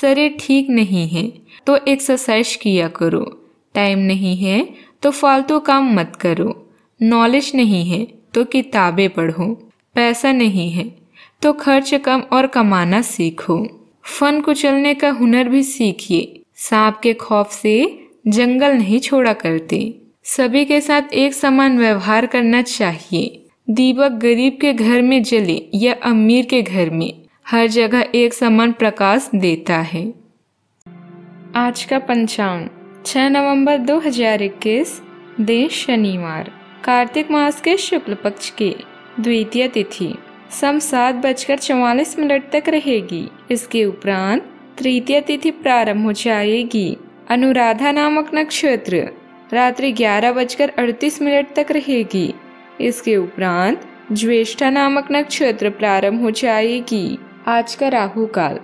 शरीर ठीक नहीं है तो एक्सरसाइज किया करो। टाइम नहीं है तो फालतू काम मत करो। नॉलेज नहीं है तो किताबें पढ़ो। पैसा नहीं है तो खर्च कम और कमाना सीखो। फन कुचलने का हुनर भी सीखिए। सांप के खौफ से जंगल नहीं छोड़ा करते। सभी के साथ एक समान व्यवहार करना चाहिए। दीपक गरीब के घर में जले या अमीर के घर में, हर जगह एक समान प्रकाश देता है। आज का पंचांग 6 नवंबर 2021, दिन शनिवार, कार्तिक मास के शुक्ल पक्ष के, द्वितीय तिथि सम 7:44 तक रहेगी। इसके उपरांत तृतीय तिथि प्रारंभ हो जाएगी। अनुराधा नामक नक्षत्र रात्रि 11:38 तक रहेगी। इसके उपरांत ज्येष्ठा नामक नक्षत्र प्रारंभ हो जाएगी। आज का राहु काल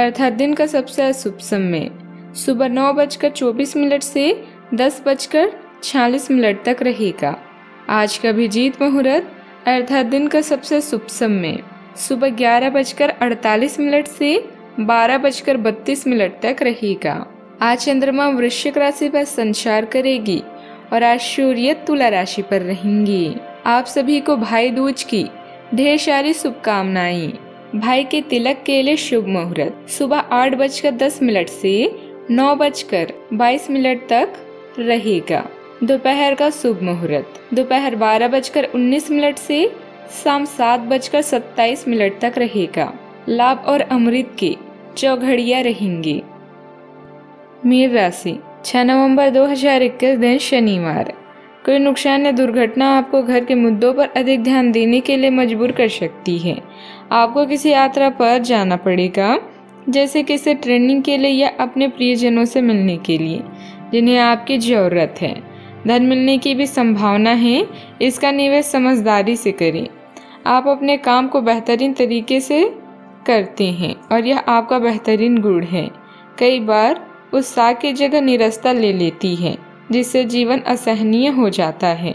अर्थात दिन का सबसे अशुभ समय सुबह 9:24 से 10:46 तक रहेगा। आज का अभिजीत मुहूर्त अर्थात दिन का सबसे शुभ समय सुबह 11:48 से 12:32 तक रहेगा। आज चंद्रमा वृश्चिक राशि पर संचार करेगी और आज सूर्य तुला राशि पर रहेंगी। आप सभी को भाई दूज की ढेर सारी शुभकामनाएं। भाई के तिलक के लिए शुभ मुहूर्त सुबह 8:10 से 9:22 तक रहेगा। दोपहर का शुभ मुहूर्त दोपहर 12:19 से शाम 7:27 तक रहेगा। लाभ और अमृत की चौघड़िया रहेंगी। मीन राशि 6 नवंबर 2021, दिन शनिवार। कोई नुकसान या दुर्घटना आपको घर के मुद्दों पर अधिक ध्यान देने के लिए मजबूर कर सकती है। आपको किसी यात्रा पर जाना पड़ेगा, जैसे किसी ट्रेनिंग के लिए या अपने प्रियजनों से मिलने के लिए, जिन्हें आपकी ज़रूरत है। धन मिलने की भी संभावना है। इसका निवेश समझदारी से करें। आप अपने काम को बेहतरीन तरीके से करते हैं और यह आपका बेहतरीन गुण है। कई बार उत्साह की जगह निराशा ले लेती है, जिससे जीवन असहनीय हो जाता है।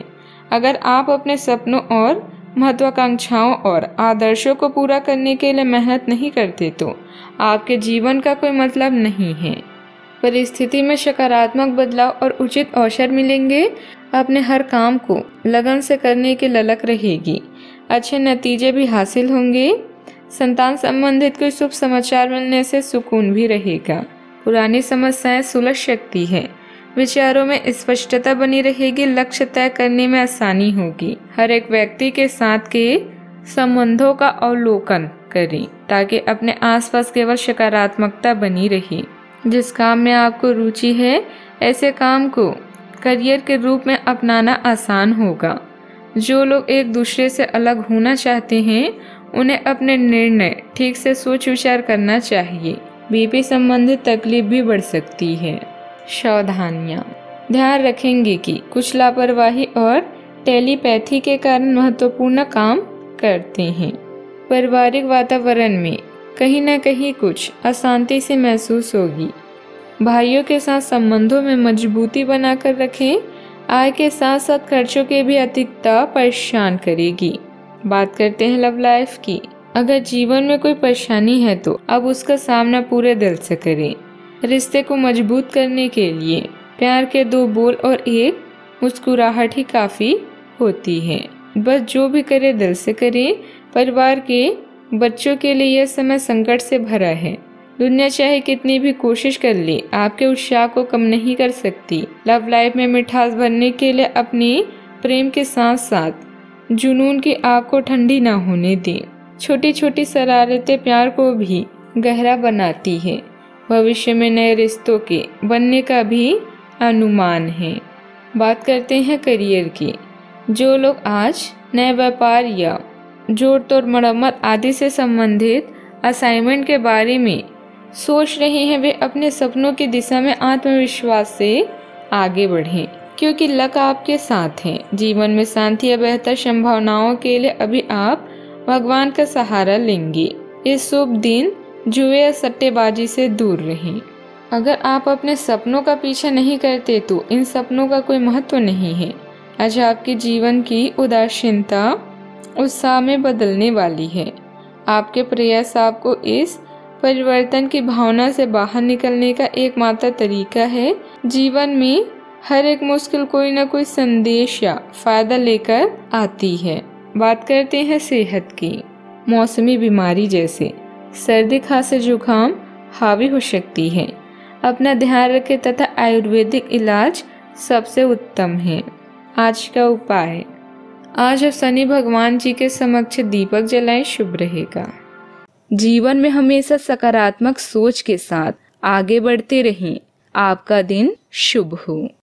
अगर आप अपने सपनों और महत्वाकांक्षाओं और आदर्शों को पूरा करने के लिए मेहनत नहीं करते तो आपके जीवन का कोई मतलब नहीं है। परिस्थिति में सकारात्मक बदलाव और उचित अवसर मिलेंगे। अपने हर काम को लगन से करने की ललक रहेगी। अच्छे नतीजे भी हासिल होंगे। संतान संबंधित कोई शुभ समाचार मिलने से सुकून भी रहेगा। पुरानी समस्याएं सुलझ सकती है। विचारों में स्पष्टता बनी रहेगी। लक्ष्य तय करने में आसानी होगी। हर एक व्यक्ति के साथ के संबंधों का अवलोकन करें ताकि अपने आसपास केवल सकारात्मकता बनी रहे। जिस काम में आपको रुचि है, ऐसे काम को करियर के रूप में अपनाना आसान होगा। जो लोग एक दूसरे से अलग होना चाहते हैं, उन्हें अपने निर्णय ठीक से सोच विचार करना चाहिए। बीपी संबंधित तकलीफ भी बढ़ सकती है। सावधानियाँ ध्यान रखेंगे कि कुछ लापरवाही और टेलीपैथी के कारण महत्वपूर्ण काम करते हैं। पारिवारिक वातावरण में कहीं न कहीं कुछ अशांति से महसूस होगी। भाइयों के साथ संबंधों में मजबूती बनाकर रखें। आय के साथ साथ खर्चों के भी अधिकता परेशान करेगी। बात करते हैं लव लाइफ की। अगर जीवन में कोई परेशानी है तो अब उसका सामना पूरे दिल से करें। रिश्ते को मजबूत करने के लिए प्यार के 2 बोल और एक मुस्कुराहट ही काफ़ी होती है। बस जो भी करें दिल से करें। परिवार के बच्चों के लिए यह समय संकट से भरा है। दुनिया चाहे कितनी भी कोशिश कर ले, आपके उत्साह को कम नहीं कर सकती। लव लाइफ में मिठास भरने के लिए अपने प्रेम के साथ साथ जुनून की आग को ठंडी ना होने दें। छोटी छोटी शरारतें प्यार को भी गहरा बनाती है। भविष्य में नए रिश्तों के बनने का भी अनुमान है। बात करते हैं करियर की। जो लोग आज नए व्यापार या जोड़ तोड़ मरम्मत आदि से संबंधित असाइनमेंट के बारे में सोच रहे हैं वे अपने सपनों की दिशा में आत्मविश्वास से आगे बढ़ें, क्योंकि लक आपके साथ हैं। जीवन में शांति या बेहतर संभावनाओं के लिए अभी आप भगवान का सहारा लेंगे। इस शुभ दिन जुए या सट्टेबाजी से दूर रहें। अगर आप अपने सपनों का पीछा नहीं करते तो इन सपनों का कोई महत्व नहीं है। आज आपके जीवन की उदासीनता उत्साह में बदलने वाली है। आपके प्रयास आपको इस परिवर्तन की भावना से बाहर निकलने का एकमात्र तरीका है। जीवन में हर एक मुश्किल कोई ना कोई संदेश या फायदा लेकर आती है। बात करते हैं सेहत की। मौसमी बीमारी जैसे सर्दी, खांसी, जुकाम हावी हो सकती है। अपना ध्यान रखें तथा आयुर्वेदिक इलाज सबसे उत्तम है। आज का उपाय, आज आप शनि भगवान जी के समक्ष दीपक जलाएं, शुभ रहेगा। जीवन में हमेशा सकारात्मक सोच के साथ आगे बढ़ते रहें। आपका दिन शुभ हो।